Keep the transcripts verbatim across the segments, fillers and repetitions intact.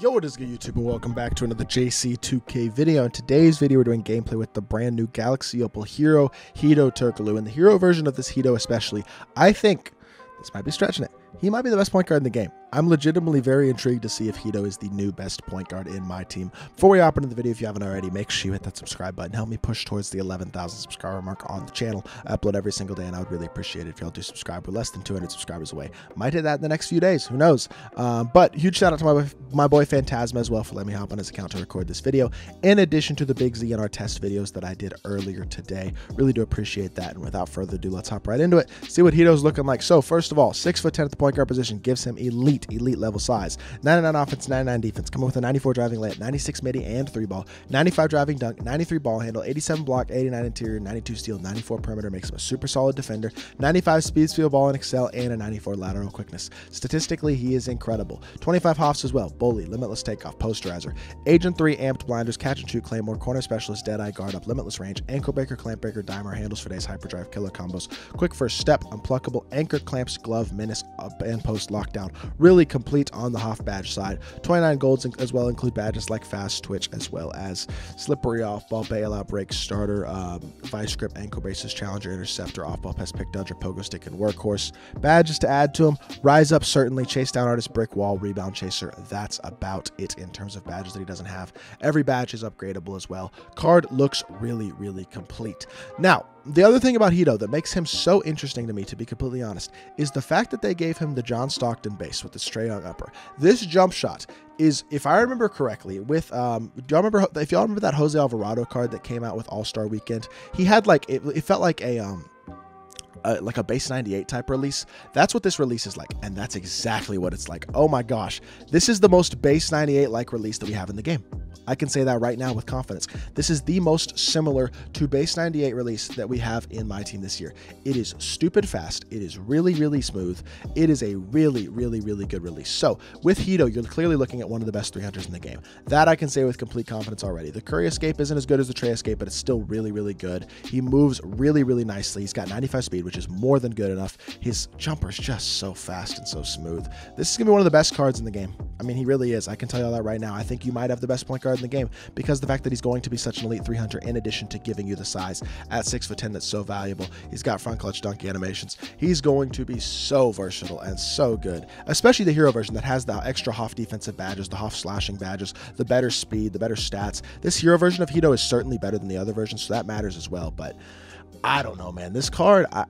Yo, what is good, YouTube, and welcome back to another J C two K video. In today's video, we're doing gameplay with the brand new Galaxy Opal hero, Hedo Turkoglu. And the hero version of this Hedo especially, I think, this might be stretching it, he might be the best point guard in the game. I'm legitimately very intrigued to see if Hedo is the new best point guard in my team. Before we hop into the video, if you haven't already, make sure you hit that subscribe button. Help me push towards the eleven thousand subscriber mark on the channel. I upload every single day, and I would really appreciate it if y'all do subscribe. We're less than two hundred subscribers away. Might hit that in the next few days. Who knows? Um, but huge shout out to my, my boy Fantasma as well for letting me hop on his account to record this video. In addition to the Big Z and our test videos that I did earlier today. Really do appreciate that. And without further ado, let's hop right into it. See what Hedo's looking like. So first of all, six foot ten at the point guard position gives him elite elite level size. Ninety-nine offense, ninety-nine defense, coming with a ninety-four driving layup, ninety-six midi and three ball, ninety-five driving dunk, ninety-three ball handle, eighty-seven block, eighty-nine interior, ninety-two steal, ninety-four perimeter, makes him a super solid defender, ninety-five speed, steal ball and excel, and a ninety-four lateral quickness. Statistically, he is incredible. twenty-five hops as well, bully, limitless takeoff, posterizer, agent three, amped blinders, catch and shoot, claymore, corner specialist, dead eye, guard up, limitless range, ankle breaker, clamp breaker, dimer, handles for days, hyperdrive, killer combos, quick first step, unpluckable, anchor, clamps, glove, menace, up and post, lockdown. Really complete on the Hoff badge side. twenty-nine golds as well include badges like fast twitch as well as slippery off ball, bailout, break, starter, um, vice grip, ankle braces, challenger, interceptor, off ball, pass, pick, dodger, pogo stick, and workhorse. Badges to add to him: rise up, certainly, chase down artist, brick wall, rebound chaser. That's about it in terms of badges that he doesn't have. Every badge is upgradable as well. Card looks really, really complete. Now, the other thing about Hedo that makes him so interesting to me, to be completely honest, is the fact that they gave him the John Stockton base with the Trae Young upper. This jump shot is, if I remember correctly, with um do y'all remember if y'all remember that Jose Alvarado card that came out with All-Star Weekend? He had like it, it felt like a um Uh, like a base ninety-eight type release. That's what this release is like, and that's exactly what it's like. Oh my gosh, this is the most base ninety-eight like release that we have in the game. I can say that right now with confidence. This is the most similar to base ninety-eight release that we have in my team this year. It is stupid fast. It is really, really smooth. It is a really, really, really good release. So with Hedo, you're clearly looking at one of the best three hundreds in the game. That I can say with complete confidence already. The Curry escape isn't as good as the Trae escape, but it's still really, really good. He moves really, really nicely. He's got ninety-five speed, which is more than good enough. His jumper is just so fast and so smooth. This is gonna be one of the best cards in the game. I mean, he really is. I can tell you all that right now. I think you might have the best point guard in the game because the fact that he's going to be such an elite three hundred, in addition to giving you the size at six foot ten that's so valuable. He's got front clutch dunk animations. He's going to be so versatile and so good, especially the hero version that has the extra Hoff defensive badges, the Hoff slashing badges, the better speed, the better stats. This hero version of Hedo is certainly better than the other version, so that matters as well. But I don't know, man. This card, I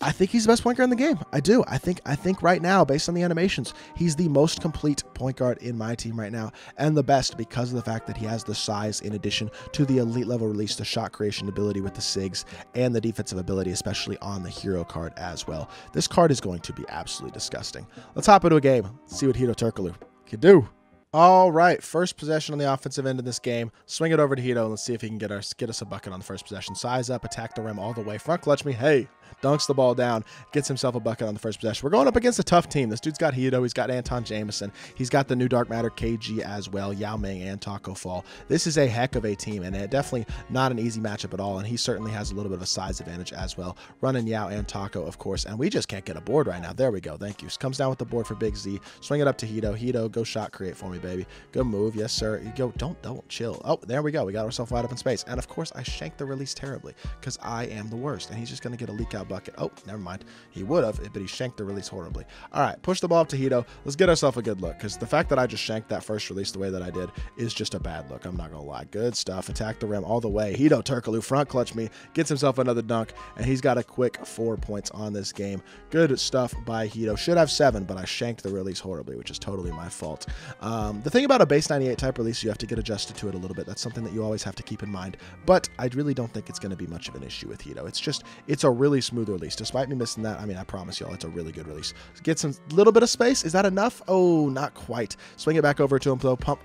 I think he's the best point guard in the game. I do. I think I think right now, based on the animations, he's the most complete point guard in my team right now, and the best because of the fact that he has the size in addition to the elite level release, the shot creation ability with the SIGs, and the defensive ability, especially on the hero card as well. This card is going to be absolutely disgusting. Let's hop into a game, see what Hedo Turkoglu can do. All right, first possession on the offensive end in this game. Swing it over to Hedo and let's see if he can get us get us a bucket on the first possession. Size up, attack the rim all the way. Front clutch me. Hey, dunks the ball down, gets himself a bucket on the first possession. We're going up against a tough team. This dude's got Hedo. He's got Anton Jameson. He's got the new Dark Matter K G as well, Yao Ming and Taco Fall. This is a heck of a team, and it definitely not an easy matchup at all. And he certainly has a little bit of a size advantage as well. Running Yao and Taco, of course. And we just can't get a board right now. There we go. Thank you. Comes down with the board for Big Z. Swing it up to Hedo. Hedo, go shot create for me, baby. Good move. Yes, sir. You go. Don't, don't chill. Oh, there we go. We got ourselves wide open space. And of course, I shanked the release terribly because I am the worst. And he's just going to get a leak out bucket. Oh, never mind. He would have, but he shanked the release horribly. All right. Push the ball up to Hedo. Let's get ourselves a good look because the fact that I just shanked that first release the way that I did is just a bad look. I'm not going to lie. Good stuff. Attack the rim all the way. Hedo Turkoglu front clutch me, gets himself another dunk, and he's got a quick four points on this game. Good stuff by Hedo. Should have seven, but I shanked the release horribly, which is totally my fault. Um, Um, the thing about a base ninety-eight type release, you have to get adjusted to it a little bit. That's something that you always have to keep in mind, but I really don't think it's going to be much of an issue with Hedo. It's just, it's a really smooth release. Despite me missing that, I mean, I promise y'all, it's a really good release. Get some little bit of space. Is that enough? Oh, not quite. Swing it back over to him, though. Pump.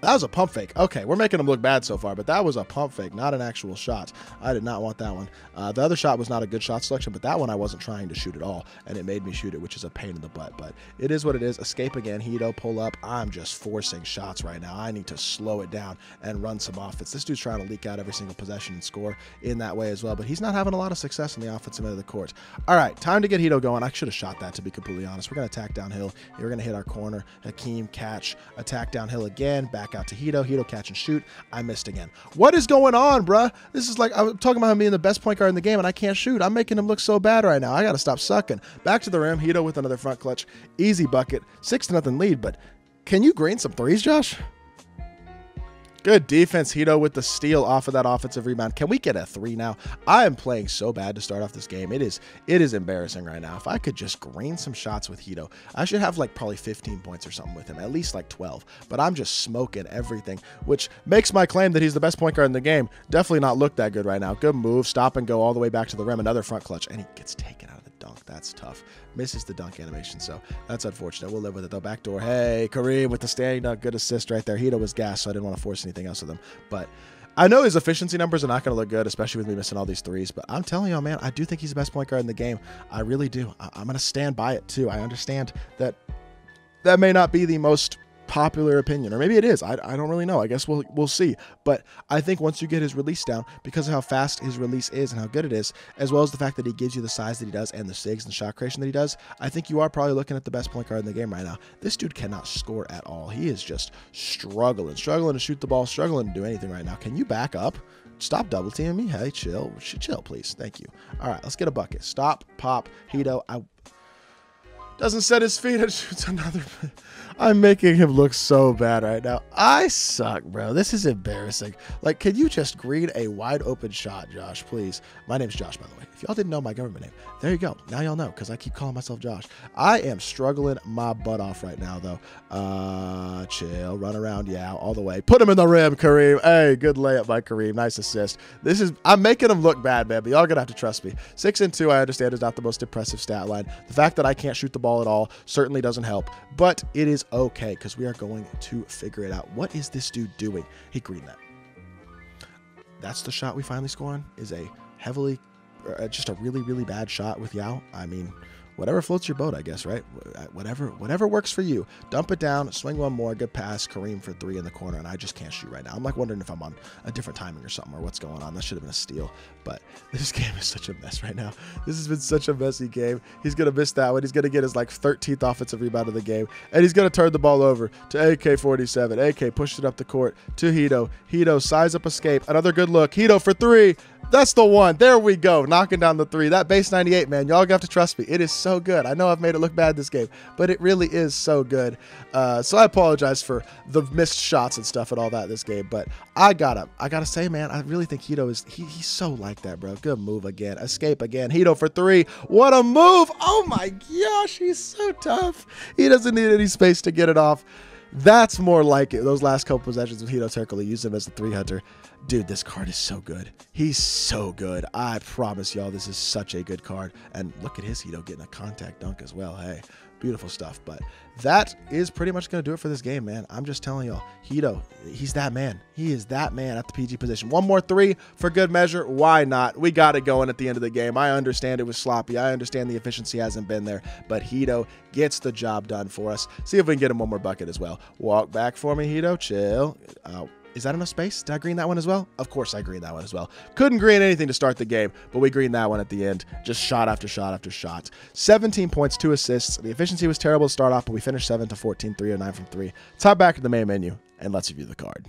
That was a pump fake. Okay, we're making him look bad so far, but that was a pump fake, not an actual shot. I did not want that one. Uh, the other shot was not a good shot selection, but that one I wasn't trying to shoot at all, and it made me shoot it, which is a pain in the butt, but it is what it is. Escape again, Hedo, pull up. I'm just forcing shots right now. I need to slow it down and run some offense. This dude's trying to leak out every single possession and score in that way as well, but he's not having a lot of success in the offensive end of the court. All right, time to get Hedo going. I should have shot that, to be completely honest. We're going to attack downhill. We're going to hit our corner. Hakeem, catch, attack downhill again, back out to Hedo. Hedo catch and shoot. I missed again. What is going on, bruh? This is like, I'm talking about him being the best point guard in the game and I can't shoot. I'm making him look so bad right now. I gotta stop sucking. Back to the rim. Hedo with another front clutch. Easy bucket. Six to nothing lead, but can you green some threes, Josh? Good defense. Hedo with the steal off of that offensive rebound. Can we get a three now? I am playing so bad to start off this game. It is it is embarrassing right now. If I could just green some shots with Hedo, I should have like probably fifteen points or something with him, at least like twelve. But I'm just smoking everything, which makes my claim that he's the best point guard in the game definitely not look that good right now. Good move. Stop and go all the way back to the rim. Another front clutch, and he gets taken out of the dunk. That's tough. Misses the dunk animation, so that's unfortunate. We'll live with it though. Backdoor. Hey, Kareem with the standing dunk. Good assist right there. Hedo was gassed, so I didn't want to force anything else with him. But I know his efficiency numbers are not going to look good, especially with me missing all these threes. But I'm telling y'all, man, I do think he's the best point guard in the game. I really do. I I'm going to stand by it too. I understand that that may not be the most popular opinion, or maybe it is. I, I don't really know. I guess we'll we'll see. But I think once you get his release down, because of how fast his release is and how good it is, as well as the fact that he gives you the size that he does and the sigs and shot creation that he does, I think you are probably looking at the best point guard in the game right now. This dude cannot score at all. He is just struggling, struggling to shoot the ball, struggling to do anything right now. Can you back up? Stop double teaming me. Hey, chill. Chill, please. Thank you. All right, let's get a bucket. Stop, pop, Hedo. I... Doesn't set his feet and shoots another. I'm making him look so bad right now. I suck, bro. This is embarrassing. Like, can you just green a wide open shot, Josh, please? My name's Josh, by the way. If y'all didn't know my government name, there you go. Now y'all know, because I keep calling myself Josh. I am struggling my butt off right now, though. Uh, chill. Run around, yeah, all the way. Put him in the rim, Kareem. Hey, good layup by Kareem. Nice assist. This is, I'm making him look bad, man, but y'all gonna have to trust me. Six and two, I understand, is not the most impressive stat line. The fact that I can't shoot the ball at all certainly doesn't help, but it is okay because we are going to figure it out. What is this dude doing? He greened that. That's the shot we finally score on, is a heavily uh, just a really really bad shot with Yao. I mean, whatever floats your boat, I guess, right? Whatever whatever works for you. Dump it down, swing one more, good pass, Kareem for three in the corner, and I just can't shoot right now. I'm like wondering if I'm on a different timing or something, or what's going on. That should have been a steal, but this game is such a mess right now. This has been such a messy game. He's going to miss that one. He's going to get his like thirteenth offensive rebound of the game, and he's going to turn the ball over to A K forty-seven. A K pushed it up the court to Hedo. Hedo, size up escape. Another good look. Hedo for three. That's the one. There we go. Knocking down the three. That base ninety-eight, man. Y'all have to trust me. It is so good. I know I've made it look bad this game, but it really is so good. Uh, so I apologize for the missed shots and stuff and all that this game, but I gotta, I gotta say, man, I really think Hedo is, he, he's so like that, bro. Good move again. Escape again. Hedo for three. What a move. Oh my gosh. He's so tough. He doesn't need any space to get it off. That's more like it. Those last couple possessions with Hedo Turkoglu, used him as a three hunter. Dude, this card is so good. He's so good. I promise y'all, this is such a good card. And look at his Hedo getting a contact dunk as well. Hey, beautiful stuff. But that is pretty much going to do it for this game, man. I'm just telling y'all, Hedo, he's that man. He is that man at the P G position. One more three for good measure. Why not? We got it going at the end of the game. I understand it was sloppy. I understand the efficiency hasn't been there, but Hedo gets the job done for us. See if we can get him one more bucket as well. Walk back for me, Hedo. Chill. Uh, Is that enough space? Did I green that one as well? Of course I green that one as well. Couldn't green anything to start the game, but we greened that one at the end. Just shot after shot after shot. seventeen points, two assists. The efficiency was terrible to start off, but we finished seven to fourteen, three oh nine from three. Let's hop back to the main menu, and let's review the card.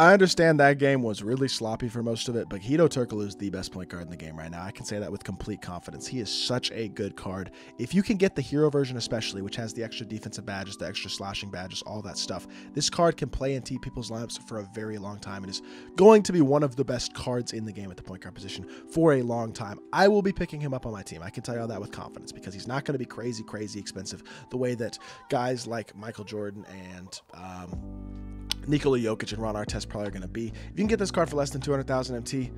I understand that game was really sloppy for most of it, but Hedo Turkoglu is the best point guard in the game right now. I can say that with complete confidence. He is such a good card. If you can get the hero version especially, which has the extra defensive badges, the extra slashing badges, all that stuff, this card can play into people's lineups for a very long time and is going to be one of the best cards in the game at the point guard position for a long time. I will be picking him up on my team. I can tell you all that with confidence because he's not going to be crazy, crazy expensive the way that guys like Michael Jordan and... Um, Nikola Jokic and Ron Artest probably are going to be. If you can get this card for less than two hundred thousand M T,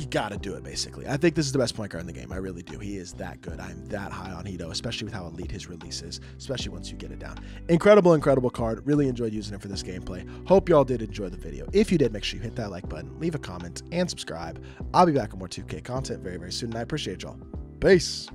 you got to do it, basically. I think this is the best point guard in the game. I really do. He is that good. I'm that high on Hedo, especially with how elite his release is, especially once you get it down. Incredible, incredible card. Really enjoyed using it for this gameplay. Hope y'all did enjoy the video. If you did, make sure you hit that like button, leave a comment, and subscribe. I'll be back with more two K content very, very soon, and I appreciate y'all. Peace.